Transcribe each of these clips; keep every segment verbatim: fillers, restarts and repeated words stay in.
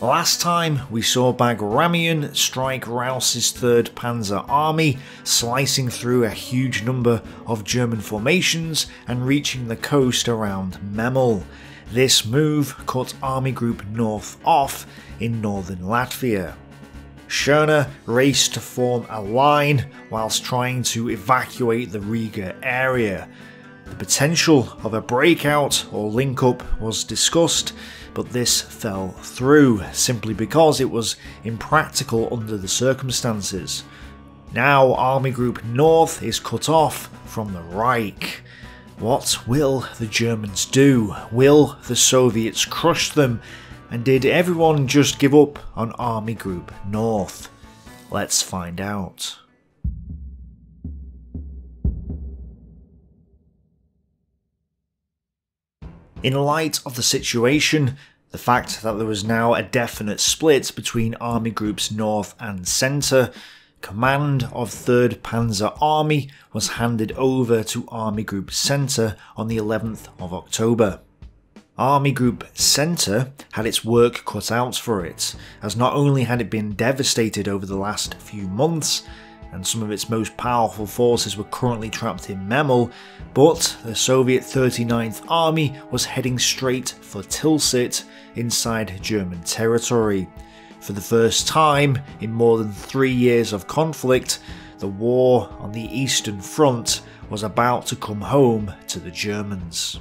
Last time we saw Bagramian strike Raus's third Panzer Army, slicing through a huge number of German formations and reaching the coast around Memel. This move cut Army Group North off in northern Latvia. Schörner raced to form a line whilst trying to evacuate the Riga area. The potential of a breakout or link-up was discussed, but this fell through, simply because it was impractical under the circumstances. Now Army Group North is cut off from the Reich. What will the Germans do? Will the Soviets crush them? And did everyone just give up on Army Group North? Let's find out. In light of the situation, the fact that there was now a definite split between Army Groups North and Centre, command of third Panzer Army was handed over to Army Group Centre on the eleventh of October. Army Group Centre had its work cut out for it, as not only had it been devastated over the last few months, and some of its most powerful forces were currently trapped in Memel, but the Soviet thirty-ninth Army was heading straight for Tilsit inside German territory. For the first time in more than three years of conflict, the war on the Eastern Front was about to come home to the Germans.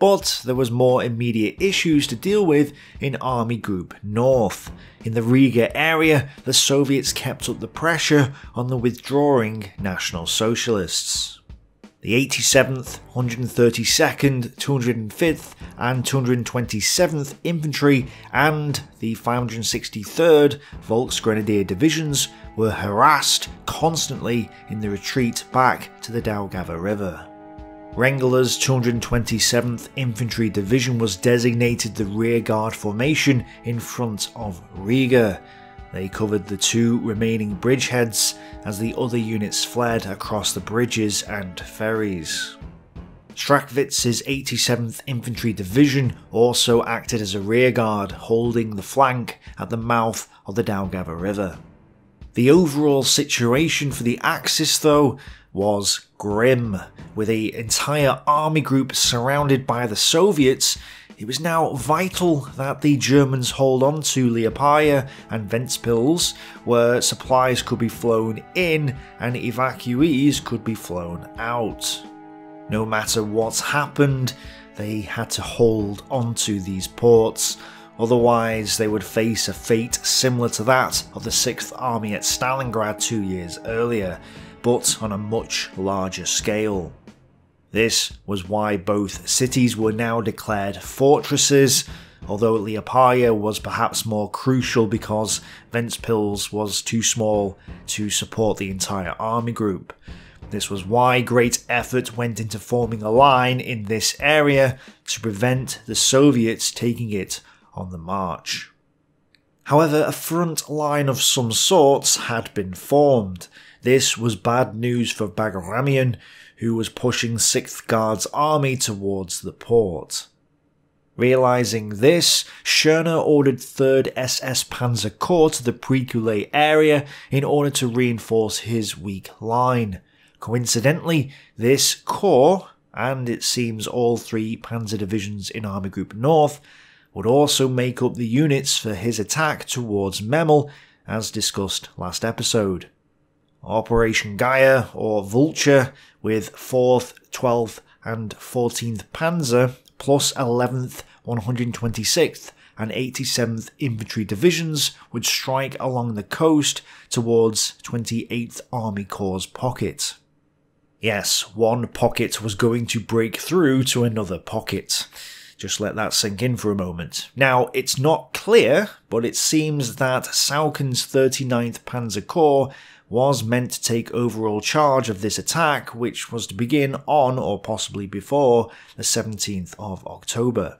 But there was more immediate issues to deal with in Army Group North. In the Riga area, the Soviets kept up the pressure on the withdrawing National Socialists. The eighty-seventh, one hundred thirty-second, two hundred fifth and two hundred twenty-seventh Infantry and the five hundred sixty-third Volksgrenadier Divisions were harassed constantly in the retreat back to the Daugava River. Wrangler's two hundred twenty-seventh Infantry Division was designated the rearguard formation in front of Riga. They covered the two remaining bridgeheads as the other units fled across the bridges and ferries. Strachwitz's eighty-seventh Infantry Division also acted as a rearguard, holding the flank at the mouth of the Daugava River. The overall situation for the Axis, though, was grim. With the entire army group surrounded by the Soviets, it was now vital that the Germans hold on to Liepāja and Ventspils, where supplies could be flown in and evacuees could be flown out. No matter what happened, they had to hold on to these ports, otherwise they would face a fate similar to that of the sixth Army at Stalingrad two years earlier, but on a much larger scale. This was why both cities were now declared fortresses, although Liepāja was perhaps more crucial because Ventspils was too small to support the entire army group. This was why great effort went into forming a line in this area to prevent the Soviets taking it on the march. However, a front line of some sorts had been formed. This was bad news for Bagramian, who was pushing sixth Guards Army towards the port. Realising this, Schörner ordered third S S Panzer Corps to the Prekulé area in order to reinforce his weak line. Coincidentally, this corps, and it seems all three panzer divisions in Army Group North, would also make up the units for his attack towards Memel, as discussed last episode. Operation Gaia, or Vulture, with fourth, twelfth and fourteenth Panzer, plus eleventh, one hundred twenty-sixth and eighty-seventh Infantry Divisions would strike along the coast towards twenty-eighth Army Corps' pocket. Yes, one pocket was going to break through to another pocket. Just let that sink in for a moment. Now, it's not clear, but it seems that Saukken's thirty-ninth Panzer Corps was meant to take overall charge of this attack, which was to begin on or possibly before the seventeenth of October.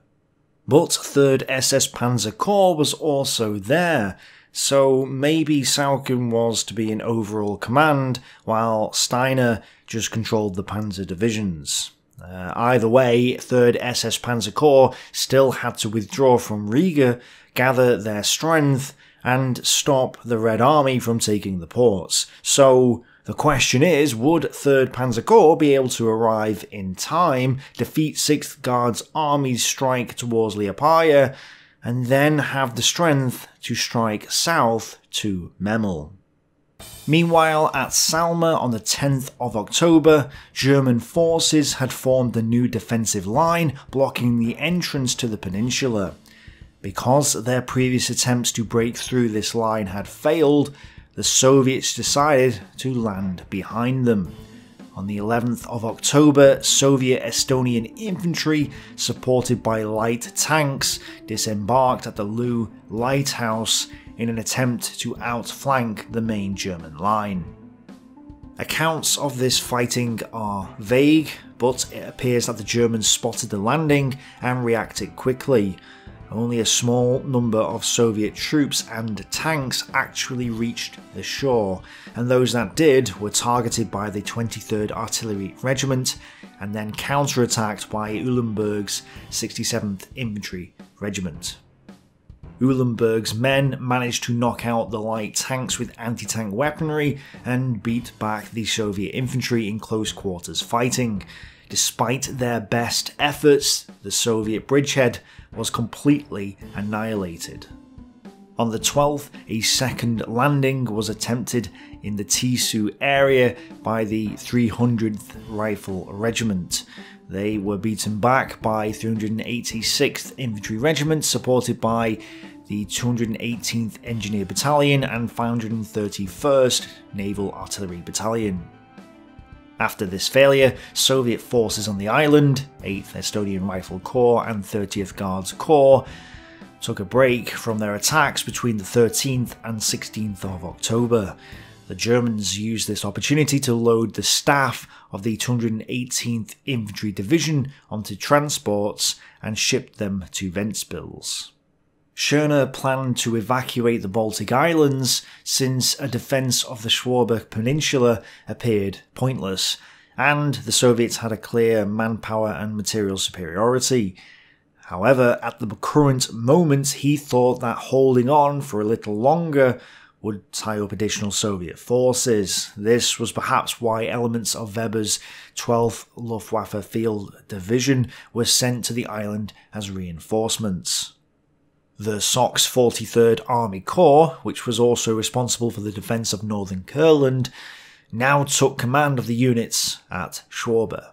But third S S Panzer Corps was also there, so maybe Saucken was to be in overall command, while Steiner just controlled the panzer divisions. Uh, either way, third S S Panzer Corps still had to withdraw from Riga, gather their strength, and stop the Red Army from taking the ports. So the question is, would third Panzer Corps be able to arrive in time, defeat sixth Guards Army's strike towards Liepāja, and then have the strength to strike south to Memel? Meanwhile, at Salma on the tenth of October, German forces had formed the new defensive line, blocking the entrance to the peninsula. Because their previous attempts to break through this line had failed, the Soviets decided to land behind them. On the eleventh of October, Soviet Estonian infantry, supported by light tanks, disembarked at the Lu Lighthouse in an attempt to outflank the main German line. Accounts of this fighting are vague, but it appears that the Germans spotted the landing and reacted quickly. Only a small number of Soviet troops and tanks actually reached the shore, and those that did were targeted by the twenty-third Artillery Regiment and then counterattacked by Uhlenberg's sixty-seventh Infantry Regiment. Uhlenberg's men managed to knock out the light tanks with anti-tank weaponry and beat back the Soviet infantry in close quarters fighting. Despite their best efforts, the Soviet bridgehead was completely annihilated. On the twelfth, a second landing was attempted in the Tissou area by the three hundredth Rifle Regiment. They were beaten back by three hundred eighty-sixth Infantry Regiment, supported by the two hundred eighteenth Engineer Battalion and five hundred thirty-first Naval Artillery Battalion. After this failure, Soviet forces on the island, eighth Estonian Rifle Corps and thirtieth Guards Corps, took a break from their attacks between the thirteenth and sixteenth of October. The Germans used this opportunity to load the staff of the two hundred eighteenth Infantry Division onto transports and shipped them to Ventspils. Schörner planned to evacuate the Baltic Islands since a defence of the Sworbe Peninsula appeared pointless, and the Soviets had a clear manpower and material superiority. However, at the current moment, he thought that holding on for a little longer would tie up additional Soviet forces. This was perhaps why elements of Weber's twelfth Luftwaffe Field Division were sent to the island as reinforcements. The S O C's forty-third Army Corps, which was also responsible for the defence of northern Courland, now took command of the units at Sworbe.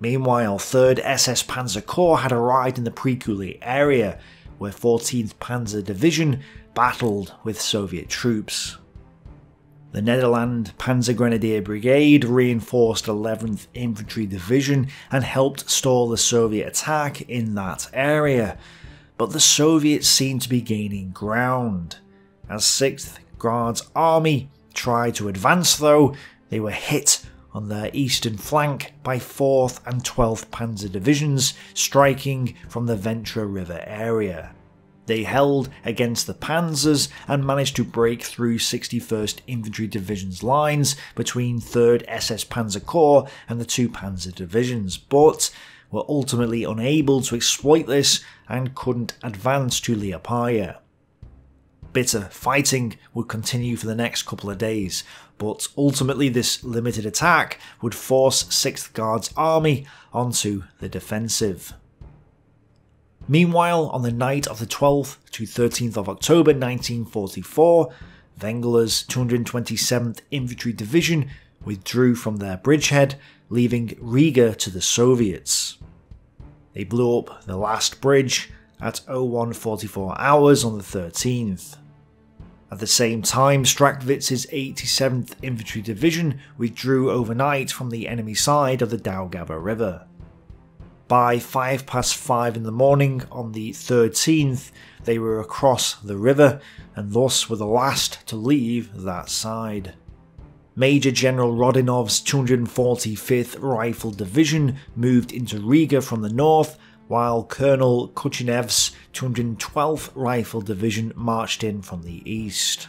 Meanwhile, third S S Panzer Corps had arrived in the Prekulé area, where fourteenth Panzer Division battled with Soviet troops. The Netherland Panzer Grenadier Brigade reinforced eleventh Infantry Division and helped stall the Soviet attack in that area. But the Soviets seemed to be gaining ground. As sixth Guards Army tried to advance though, they were hit on their eastern flank by fourth and twelfth Panzer Divisions striking from the Ventra River area. They held against the panzers and managed to break through sixty-first Infantry Division's lines between third S S Panzer Corps and the two Panzer Divisions, but were ultimately unable to exploit this and couldn't advance to Liepāja. Bitter fighting would continue for the next couple of days, but ultimately this limited attack would force sixth Guards Army onto the defensive. Meanwhile, on the night of the twelfth to thirteenth of October nineteen forty-four, Wrangler's two hundred twenty-seventh Infantry Division withdrew from their bridgehead, leaving Riga to the Soviets. They blew up the last bridge at oh one forty-four hours on the thirteenth. At the same time, Strachwitz's eighty-seventh Infantry Division withdrew overnight from the enemy side of the Daugava River. By five past five in the morning on the thirteenth, they were across the river and thus were the last to leave that side. Major General Rodinov's two hundred forty-fifth Rifle Division moved into Riga from the north, while Colonel Kuchinev's two hundred twelfth Rifle Division marched in from the east.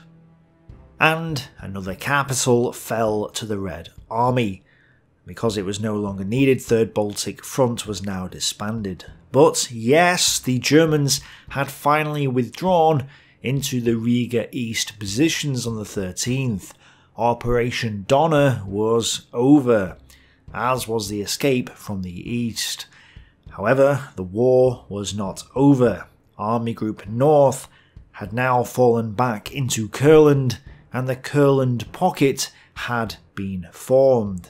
And another capital fell to the Red Army. Because it was no longer needed, Third Baltic Front was now disbanded. But yes, the Germans had finally withdrawn into the Riga East positions on the thirteenth. Operation Donner was over, as was the escape from the east. However, the war was not over. Army Group North had now fallen back into Courland, and the Courland Pocket had been formed.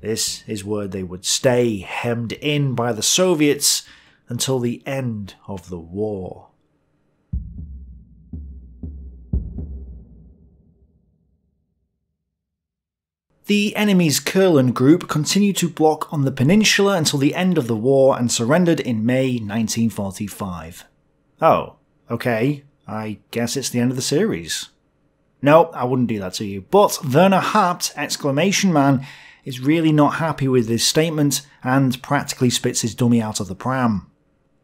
This is where they would stay, hemmed in by the Soviets, until the end of the war. The enemy's Courland group continued to block on the peninsula until the end of the war and surrendered in May nineteen forty-five. Oh, okay, I guess it's the end of the series. No, I wouldn't do that to you, but Werner Haupt, exclamation man, is really not happy with this statement and practically spits his dummy out of the pram.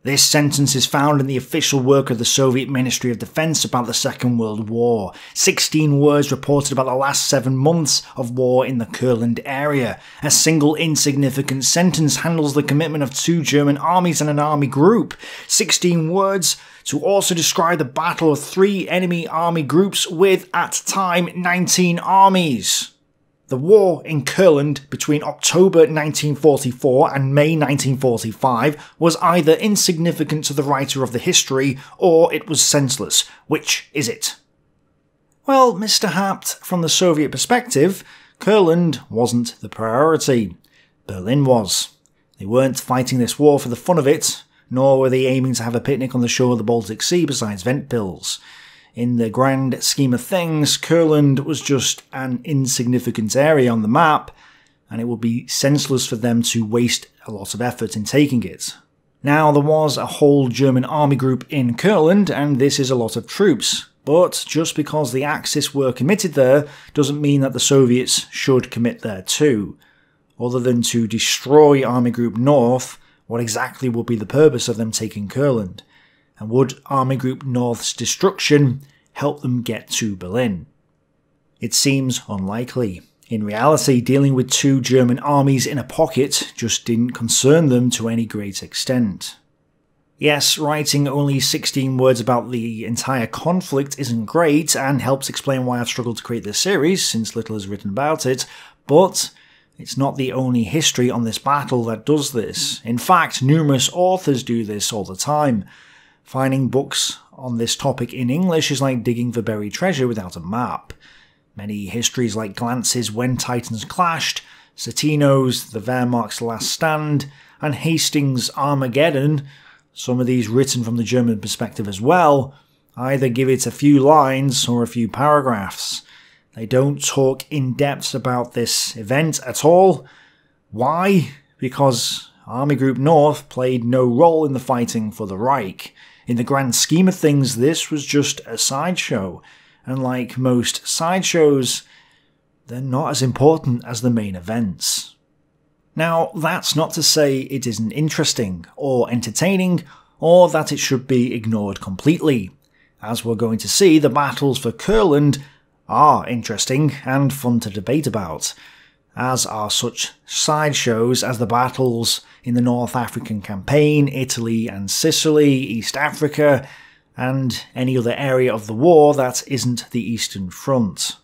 This sentence is found in the official work of the Soviet Ministry of Defense about the Second World War. Sixteen words reported about the last seven months of war in the Courland area. A single insignificant sentence handles the commitment of two German armies and an army group. Sixteen words to also describe the battle of three enemy army groups with, at time, nineteen armies. The war in Courland between October nineteen forty-four and May nineteen forty-five was either insignificant to the writer of the history, or it was senseless. Which is it? Well, Mister Haupt, from the Soviet perspective, Courland wasn't the priority. Berlin was. They weren't fighting this war for the fun of it, nor were they aiming to have a picnic on the shore of the Baltic Sea besides Ventspils. In the grand scheme of things, Courland was just an insignificant area on the map, and it would be senseless for them to waste a lot of effort in taking it. Now, there was a whole German army group in Courland, and this is a lot of troops. But just because the Axis were committed there doesn't mean that the Soviets should commit there too. Other than to destroy Army Group North, what exactly would be the purpose of them taking Courland? And would Army Group North's destruction help them get to Berlin? It seems unlikely. In reality, dealing with two German armies in a pocket just didn't concern them to any great extent. Yes, writing only sixteen words about the entire conflict isn't great, and helps explain why I've struggled to create this series, since little is written about it, but it's not the only history on this battle that does this. In fact, numerous authors do this all the time. Finding books on this topic in English is like digging for buried treasure without a map. Many histories like Glantz's When Titans Clashed, Cettino's The Wehrmacht's Last Stand, and Hastings' Armageddon, some of these written from the German perspective as well, either give it a few lines or a few paragraphs. They don't talk in depth about this event at all. Why? Because Army Group North played no role in the fighting for the Reich. In the grand scheme of things, this was just a sideshow, and like most sideshows, they're not as important as the main events. Now, that's not to say it isn't interesting, or entertaining, or that it should be ignored completely. As we're going to see, the battles for Courland are interesting and fun to debate about, as are such sideshows as the battles in the North African campaign, Italy and Sicily, East Africa, and any other area of the war that isn't the Eastern Front.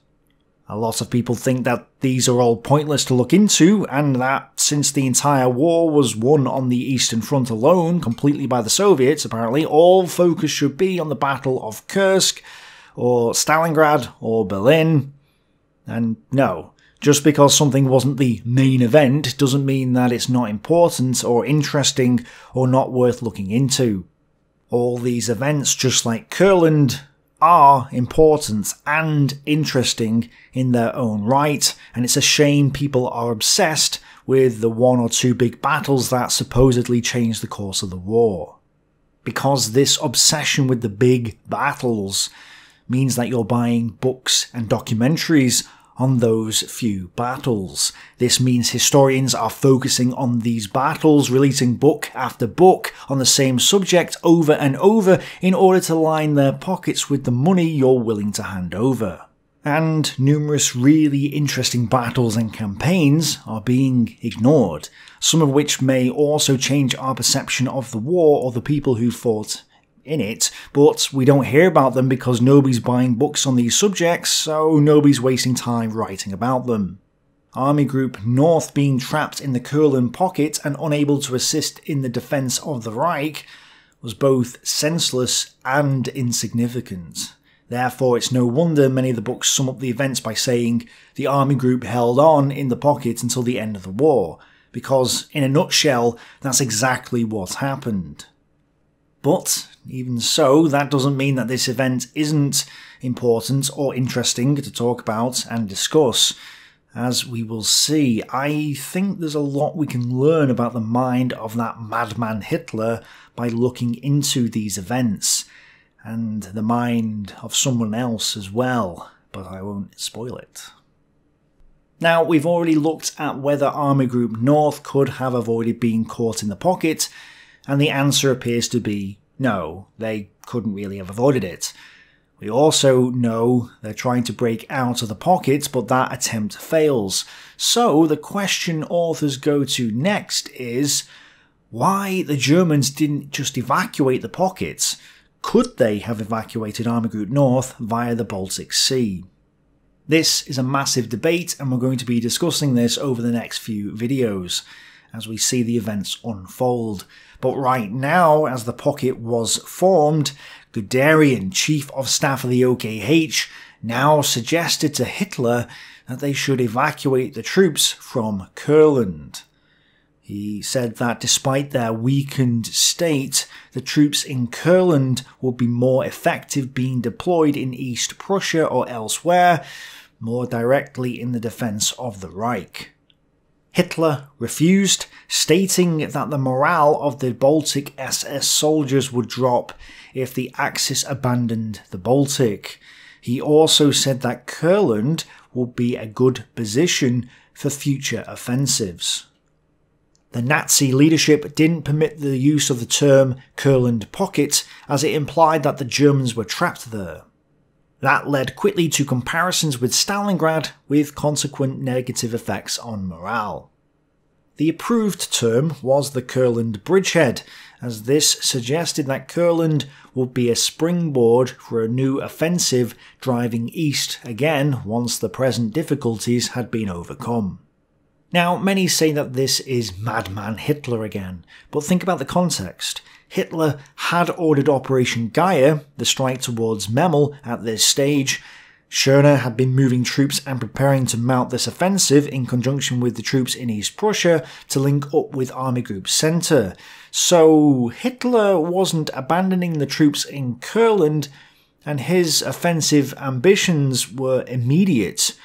A lot of people think that these are all pointless to look into, and that since the entire war was won on the Eastern Front alone, completely by the Soviets apparently, all focus should be on the Battle of Kursk, or Stalingrad, or Berlin. And no. Just because something wasn't the main event doesn't mean that it's not important or interesting or not worth looking into. All these events, just like Courland, are important and interesting in their own right, and it's a shame people are obsessed with the one or two big battles that supposedly changed the course of the war. Because this obsession with the big battles means that you're buying books and documentaries on those few battles. This means historians are focusing on these battles, releasing book after book on the same subject over and over in order to line their pockets with the money you're willing to hand over. and numerous really interesting battles and campaigns are being ignored, some of which may also change our perception of the war or the people who fought in it, but we don't hear about them because nobody's buying books on these subjects, so nobody's wasting time writing about them. Army Group North being trapped in the Courland Pocket and unable to assist in the defence of the Reich was both senseless and insignificant. Therefore, it's no wonder many of the books sum up the events by saying the Army Group held on in the pocket until the end of the war, because in a nutshell, that's exactly what happened. But even so, that doesn't mean that this event isn't important or interesting to talk about and discuss. As we will see, I think there's a lot we can learn about the mind of that madman Hitler by looking into these events, and the mind of someone else as well, but I won't spoil it. Now, we've already looked at whether Army Group North could have avoided being caught in the pocket, and the answer appears to be no, they couldn't really have avoided it. We also know they're trying to break out of the pocket, but that attempt fails. So the question authors go to next is why the Germans didn't just evacuate the pockets. Could they have evacuated Army Group North via the Baltic Sea? This is a massive debate, and we're going to be discussing this over the next few videos as we see the events unfold. But right now, as the pocket was formed, Guderian, Chief of Staff of the O K H, now suggested to Hitler that they should evacuate the troops from Courland. He said that despite their weakened state, the troops in Courland would be more effective being deployed in East Prussia or elsewhere, more directly in the defence of the Reich. Hitler refused, stating that the morale of the Baltic S S soldiers would drop if the Axis abandoned the Baltic. He also said that Courland would be a good position for future offensives. The Nazi leadership didn't permit the use of the term Courland Pocket, as it implied that the Germans were trapped there. That led quickly to comparisons with Stalingrad, with consequent negative effects on morale. The approved term was the Courland Bridgehead, as this suggested that Courland would be a springboard for a new offensive driving east again once the present difficulties had been overcome. Now, many say that this is madman Hitler again, but think about the context. Hitler had ordered Operation Gaia, the strike towards Memel, at this stage. Schörner had been moving troops and preparing to mount this offensive in conjunction with the troops in East Prussia to link up with Army Group Centre. So Hitler wasn't abandoning the troops in Courland, and his offensive ambitions were immediate,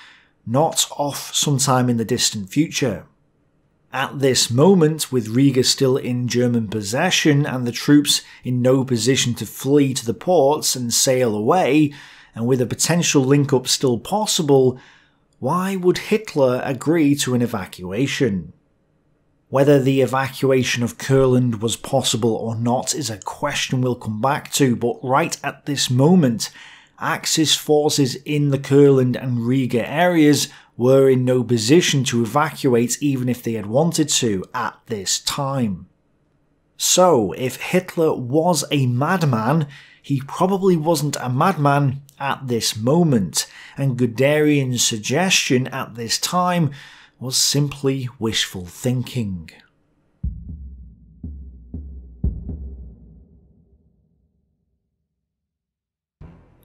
not off sometime in the distant future. At this moment, with Riga still in German possession and the troops in no position to flee to the ports and sail away, and with a potential link-up still possible, why would Hitler agree to an evacuation? Whether the evacuation of Courland was possible or not is a question we'll come back to, but right at this moment, Axis forces in the Courland and Riga areas were in no position to evacuate even if they had wanted to at this time. So, if Hitler was a madman, he probably wasn't a madman at this moment, and Guderian's suggestion at this time was simply wishful thinking.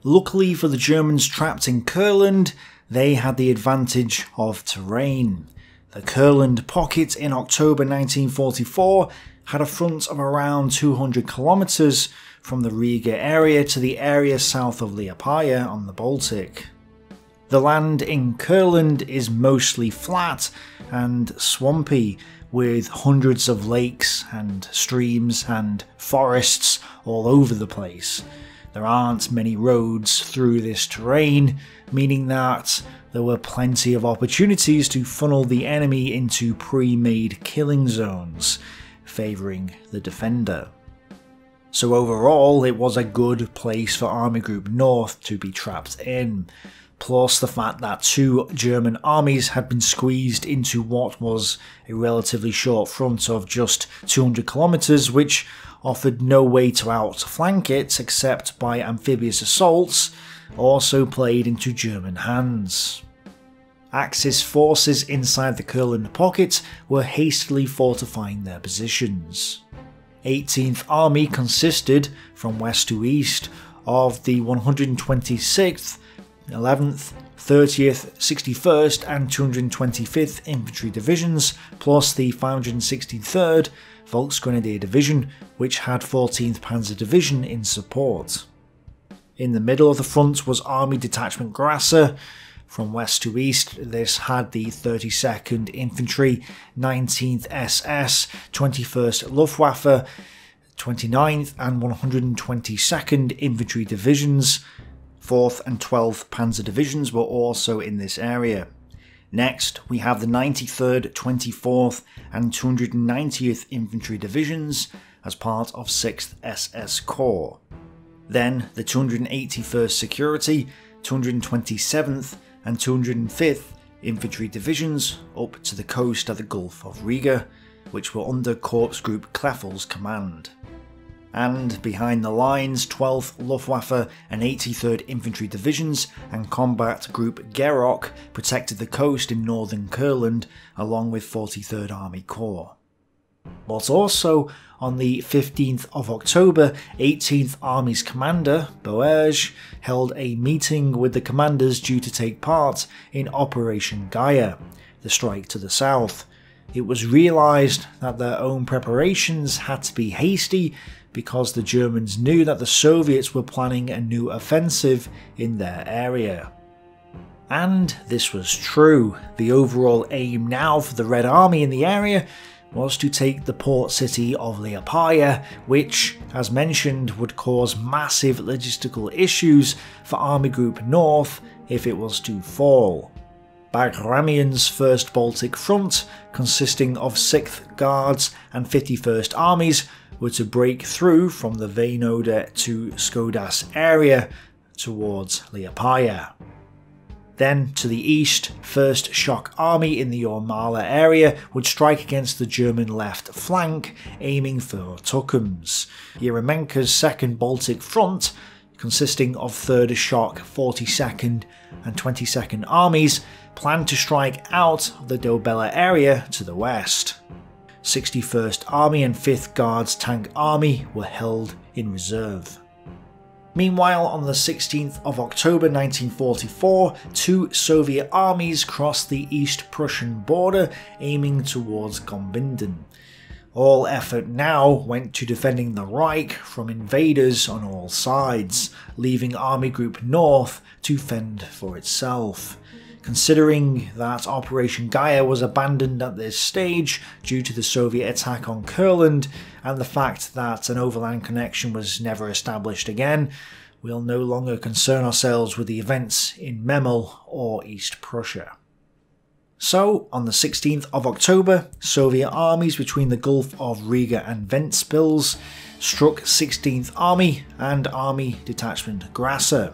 Luckily for the Germans trapped in Courland, they had the advantage of terrain. The Courland Pocket in October nineteen forty-four had a front of around two hundred kilometres from the Riga area to the area south of Liepāja on the Baltic. The land in Courland is mostly flat and swampy, with hundreds of lakes and streams and forests all over the place. There aren't many roads through this terrain, meaning that there were plenty of opportunities to funnel the enemy into pre-made killing zones, favouring the defender. So overall, it was a good place for Army Group North to be trapped in. plus the fact that two German armies had been squeezed into what was a relatively short front of just two hundred kilometres, which offered no way to outflank it except by amphibious assaults, also played into German hands. Axis forces inside the Courland Pocket were hastily fortifying their positions. eighteenth Army consisted, from west to east, of the one hundred twenty-sixth, eleventh, thirtieth, sixty-first and two hundred twenty-fifth Infantry Divisions, plus the five hundred sixty-third Volksgrenadier Division, which had fourteenth Panzer Division in support. In the middle of the front was Army Detachment Grasser. From west to east, this had the thirty-second Infantry, nineteenth S S, twenty-first Luftwaffe, twenty-ninth and one hundred twenty-second Infantry Divisions. fourth and twelfth Panzer Divisions were also in this area. Next, we have the ninety-third, twenty-fourth and two hundred ninetieth Infantry Divisions as part of sixth S S Corps. Then the two hundred eighty-first Security, two hundred twenty-seventh and two hundred fifth Infantry Divisions up to the coast at the Gulf of Riga, which were under Corps Group Kleffel's command. And behind the lines, twelfth Luftwaffe and eighty-third Infantry Divisions and Combat Group Gerok protected the coast in northern Courland along with forty-third Army Corps. But also, on the fifteenth of October, eighteenth Army's commander, Boerge, held a meeting with the commanders due to take part in Operation Gaia, the strike to the south. It was realised that their own preparations had to be hasty because the Germans knew that the Soviets were planning a new offensive in their area. And this was true. The overall aim now for the Red Army in the area was to take the port city of Liepāja, which, as mentioned, would cause massive logistical issues for Army Group North if it was to fall. Bagramian's first Baltic Front, consisting of sixth Guards and fifty-first Armies, were to break through from the Vainoda to Skodas area towards Liepāja. Then, to the east, first Shock Army in the Jormala area would strike against the German left flank, aiming for Tukums. Yeremenko's second Baltic Front, consisting of third Shock, forty-second and twenty-second Armies, planned to strike out of the Dobele area to the west. sixty-first Army and fifth Guards Tank Army were held in reserve. Meanwhile, on the sixteenth of October nineteen forty-four, two Soviet armies crossed the East Prussian border, aiming towards Gombinden. All effort now went to defending the Reich from invaders on all sides, leaving Army Group North to fend for itself. Considering that Operation Gaia was abandoned at this stage due to the Soviet attack on Courland and the fact that an overland connection was never established again, we'll no longer concern ourselves with the events in Memel or East Prussia. So, on the sixteenth of October, Soviet armies between the Gulf of Riga and Ventspils struck sixteenth Army and Army Detachment Grasser.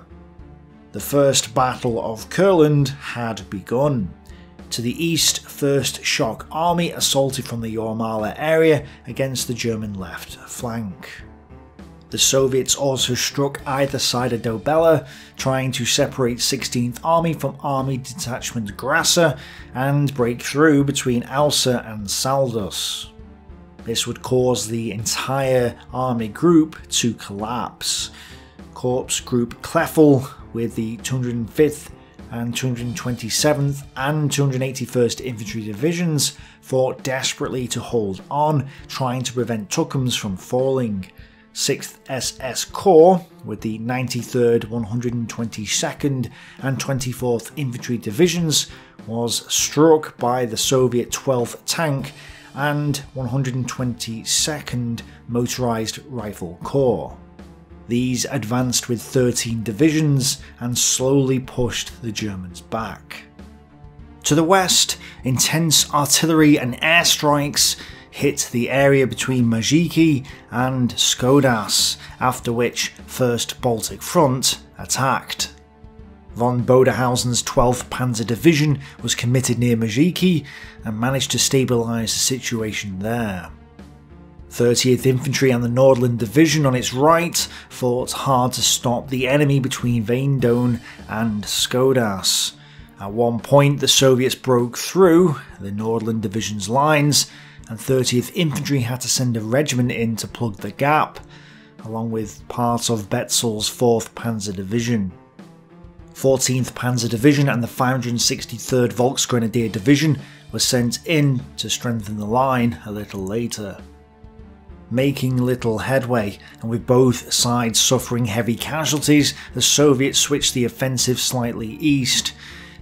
The First Battle of Courland had begun. To the east, first Shock Army assaulted from the Jormala area against the German left flank. The Soviets also struck either side of Dobele, trying to separate sixteenth Army from Army Detachment Grasser and break through between Ausa and Saldus. This would cause the entire army group to collapse. Corps Group Kleffel, with the two hundred fifth and two hundred twenty-seventh and two hundred eighty-first Infantry Divisions, fought desperately to hold on, trying to prevent Tukums from falling. sixth S S Corps, with the ninety-third, one hundred twenty-second and twenty-fourth Infantry Divisions, was struck by the Soviet twelfth Tank and one hundred twenty-second Motorized Rifle Corps. These advanced with thirteen divisions and slowly pushed the Germans back. To the west, intense artillery and airstrikes hit the area between Majieki and Skodas, after which first Baltic Front attacked. Von Bodehausen's twelfth Panzer Division was committed near Majieki and managed to stabilise the situation there. thirtieth Infantry and the Nordland Division on its right fought hard to stop the enemy between Veindone and Skodas. At one point the Soviets broke through the Nordland Division's lines and thirtieth Infantry had to send a regiment in to plug the gap, along with parts of Betzel's fourth Panzer Division. fourteenth Panzer Division and the five hundred sixty-third Volksgrenadier Division were sent in to strengthen the line a little later. Making little headway, and with both sides suffering heavy casualties, the Soviets switched the offensive slightly east.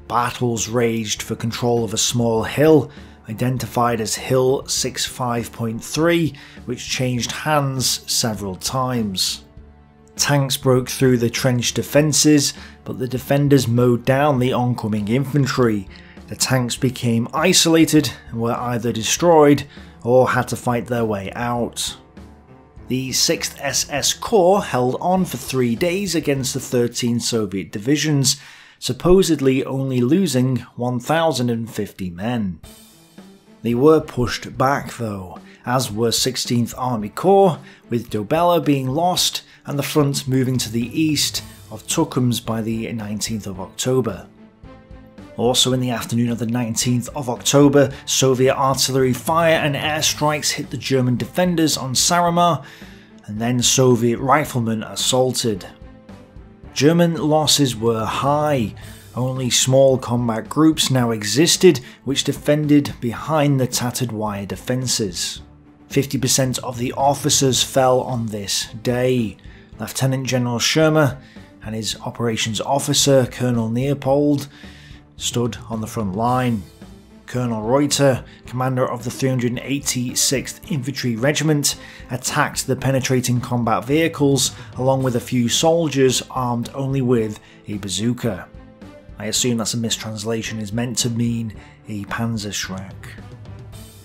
Battles raged for control of a small hill, identified as Hill sixty-five point three, which changed hands several times. Tanks broke through the trench defences, but the defenders mowed down the oncoming infantry. The tanks became isolated and were either destroyed or had to fight their way out. The sixth S S Corps held on for three days against the thirteen Soviet divisions, supposedly only losing one thousand fifty men. They were pushed back though, as were sixteenth Army Corps, with Dobele being lost and the front moving to the east of Tukums by the nineteenth of October. Also in the afternoon of the nineteenth of October, Soviet artillery fire and airstrikes hit the German defenders on Saaremaa, and then Soviet riflemen assaulted. German losses were high. Only small combat groups now existed, which defended behind the tattered wire defences. fifty percent of the officers fell on this day. Lieutenant General Schörner and his operations officer, Colonel Neapold, stood on the front line. Colonel Reuter, commander of the three hundred eighty-sixth Infantry Regiment, attacked the penetrating combat vehicles along with a few soldiers armed only with a bazooka. I assume that's a mistranslation, is meant to mean a Panzerschreck.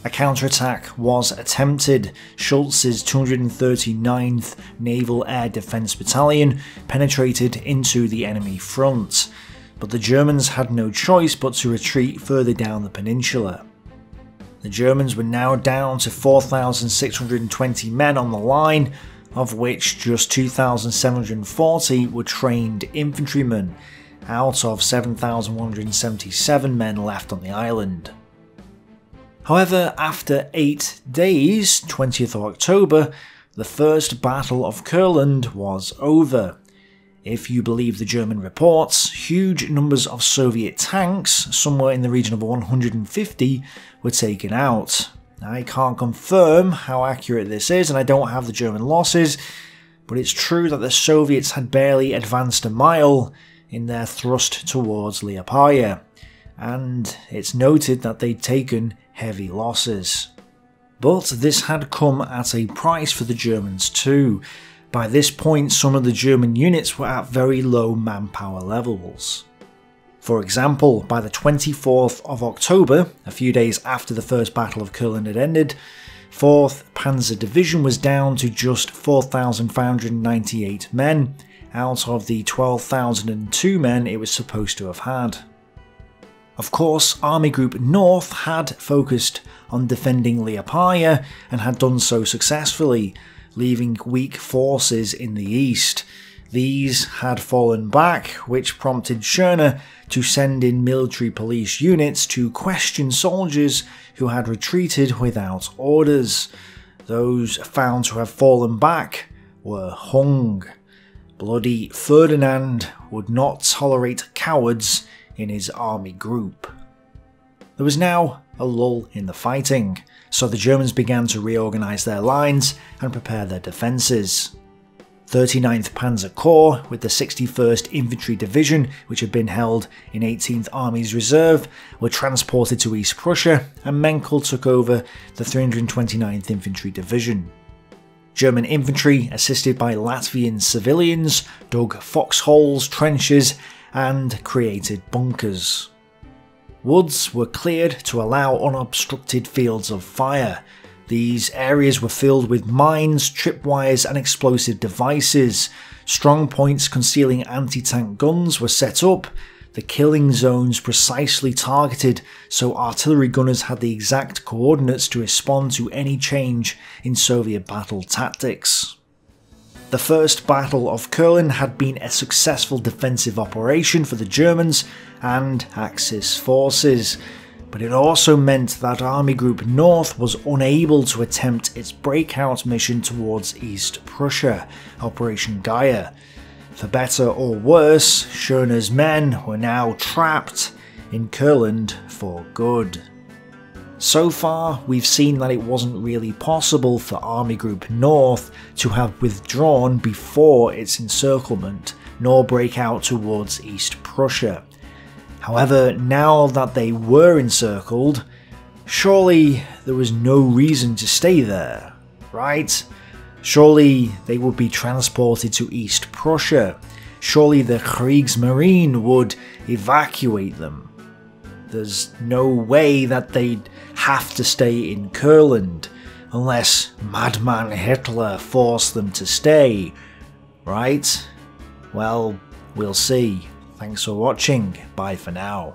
A counterattack was attempted. Schultz's two hundred thirty-ninth Naval Air Defence Battalion penetrated into the enemy front, but the Germans had no choice but to retreat further down the peninsula. The Germans were now down to four thousand six hundred twenty men on the line, of which just two thousand seven hundred forty were trained infantrymen, out of seven thousand one hundred seventy-seven men left on the island. However, after eight days, twentieth of October, the first Battle of Courland was over. If you believe the German reports, huge numbers of Soviet tanks, somewhere in the region of one hundred fifty, were taken out. I can't confirm how accurate this is, and I don't have the German losses, but it's true that the Soviets had barely advanced a mile in their thrust towards Liepāja, and it's noted that they'd taken heavy losses. But this had come at a price for the Germans too. By this point, some of the German units were at very low manpower levels. For example, by the twenty-fourth of October, a few days after the first Battle of Courland had ended, fourth Panzer Division was down to just four thousand five hundred ninety-eight men, out of the twelve thousand two men it was supposed to have had. Of course, Army Group North had focused on defending Liepāja and had done so successfully, leaving weak forces in the east. These had fallen back, which prompted Schörner to send in military police units to question soldiers who had retreated without orders. Those found to have fallen back were hung. Bloody Ferdinand would not tolerate cowards in his army group. There was now a lull in the fighting, so the Germans began to reorganise their lines and prepare their defences. thirty-ninth Panzer Corps, with the sixty-first Infantry Division, which had been held in eighteenth Army's Reserve, were transported to East Prussia, and Memel took over the three hundred twenty-ninth Infantry Division. German infantry, assisted by Latvian civilians, dug foxholes, trenches, and created bunkers. Woods were cleared to allow unobstructed fields of fire. These areas were filled with mines, tripwires, and explosive devices. Strong points concealing anti-tank guns were set up, the killing zones precisely targeted so artillery gunners had the exact coordinates to respond to any change in Soviet battle tactics. The First Battle of Courland had been a successful defensive operation for the Germans and Axis forces, but it also meant that Army Group North was unable to attempt its breakout mission towards East Prussia, Operation Gaia. For better or worse, Schörner's men were now trapped in Courland for good. So far, we've seen that it wasn't really possible for Army Group North to have withdrawn before its encirclement, nor break out towards East Prussia. However, now that they were encircled, surely there was no reason to stay there, right? Surely they would be transported to East Prussia. Surely the Kriegsmarine would evacuate them. There's no way that they'd have to stay in Courland, unless Madman Hitler forced them to stay, right? Well, we'll see. Thanks for watching, bye for now.